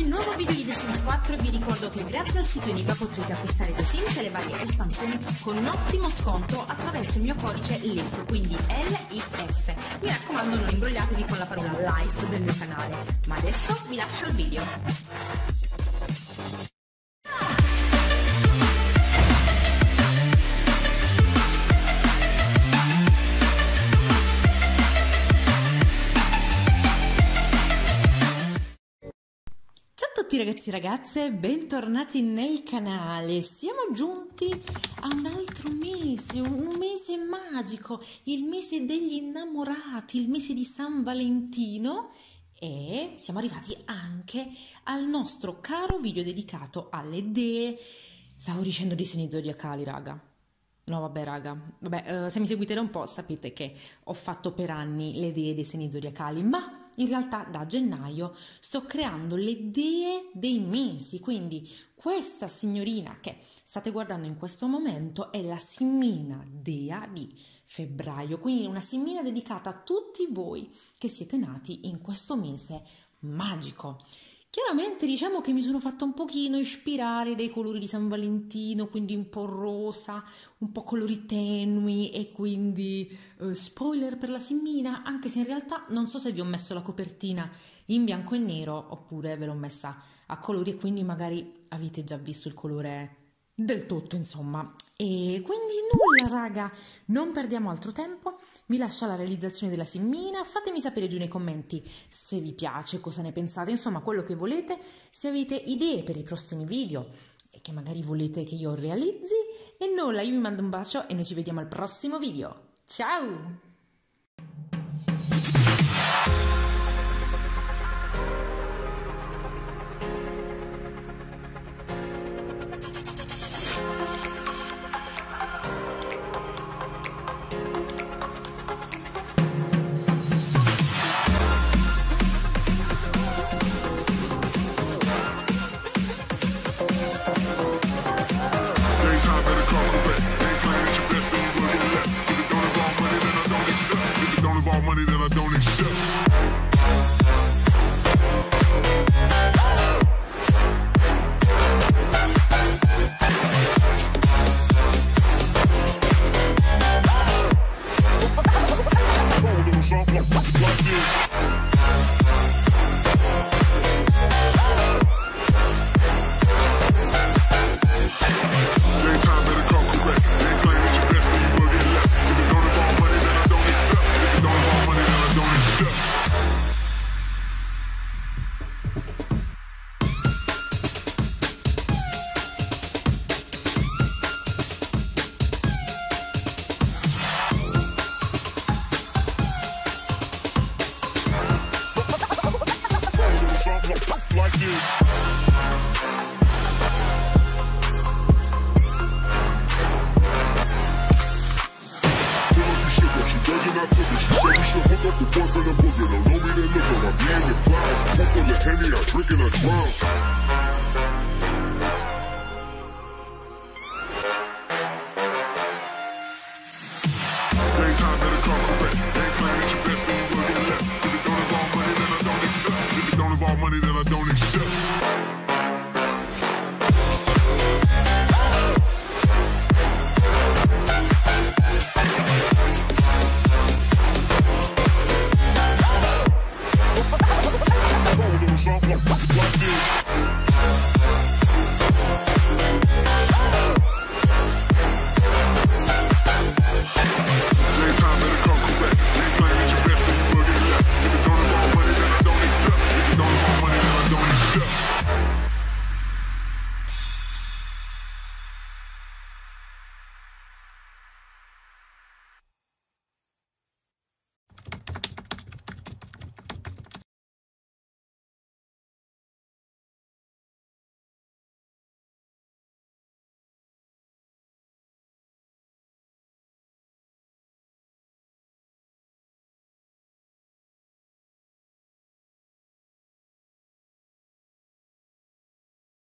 oggi nuovo video di The Sims 4 e vi ricordo che grazie al sito Eneba potrete acquistare The Sims e le varie espansioni con un ottimo sconto attraverso il mio codice LIF, quindi LIF. Mi raccomando, non imbrogliatevi con la parola LIF del mio canale, ma adesso vi lascio il video. Ragazzi e ragazze, bentornati nel canale. Siamo giunti a un altro mese, un mese magico, il mese degli innamorati, il mese di San Valentino, e siamo arrivati anche al nostro caro video dedicato alle dee. Stavo dicendo dei segni zodiacali, raga. No vabbè raga, vabbè, se mi seguite da un po' sapete che ho fatto per anni le dee dei segni zodiacali, ma in realtà da gennaio sto creando le dee dei mesi, quindi questa signorina che state guardando in questo momento è la simmina dea di febbraio, quindi una simmina dedicata a tutti voi che siete nati in questo mese magico. Chiaramente diciamo che mi sono fatta un pochino ispirare dai colori di San Valentino, quindi un po' rosa, un po' colori tenui, e quindi spoiler per la simmina, anche se in realtà non so se vi ho messo la copertina in bianco e nero oppure ve l'ho messa a colori e quindi magari avete già visto il colore del tutto, insomma. E quindi nulla raga, non perdiamo altro tempo, vi lascio alla realizzazione della simmina, fatemi sapere giù nei commenti se vi piace, cosa ne pensate, insomma quello che volete, se avete idee per i prossimi video e che magari volete che io realizzi. E nulla, io vi mando un bacio e noi ci vediamo al prossimo video, ciao! Like this. Like this.